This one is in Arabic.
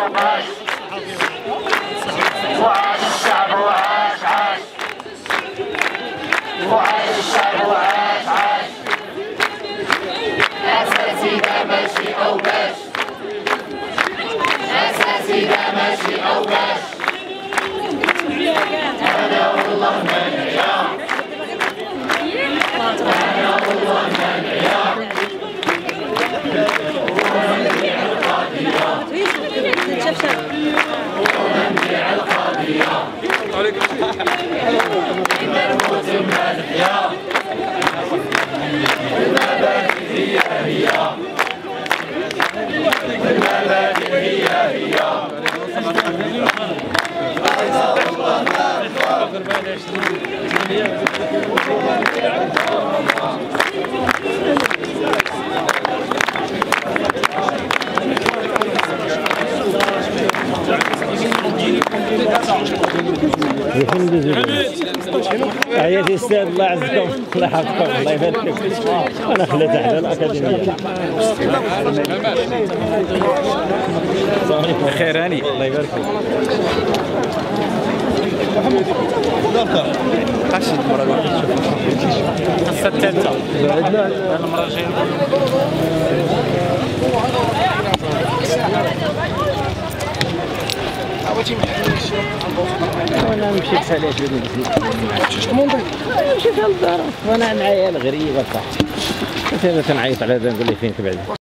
وعاش وعاش الشعب وعاش عاش وعاش الشعب وعاش عاش أساسي ده ماشي أو باش أساسي ده ماشي أو باش أنا والله ما نعيا أنا والله ما نعيا عياتي السيد الله يعزكم الله يحفظكم الله يبارك فيكم. انا خليت على الاكاديميه خيراني الله يبارك فيك محمد دكتور قاشي المره الواحده القصه الثالثه عندنا المره الجايه عاوتاني نمشي انا مشيت على جديد مشيت مشيت للدار وانا معايا الغريبه صح. مثلا تنعيط على هذا نقول له فينك بعدا.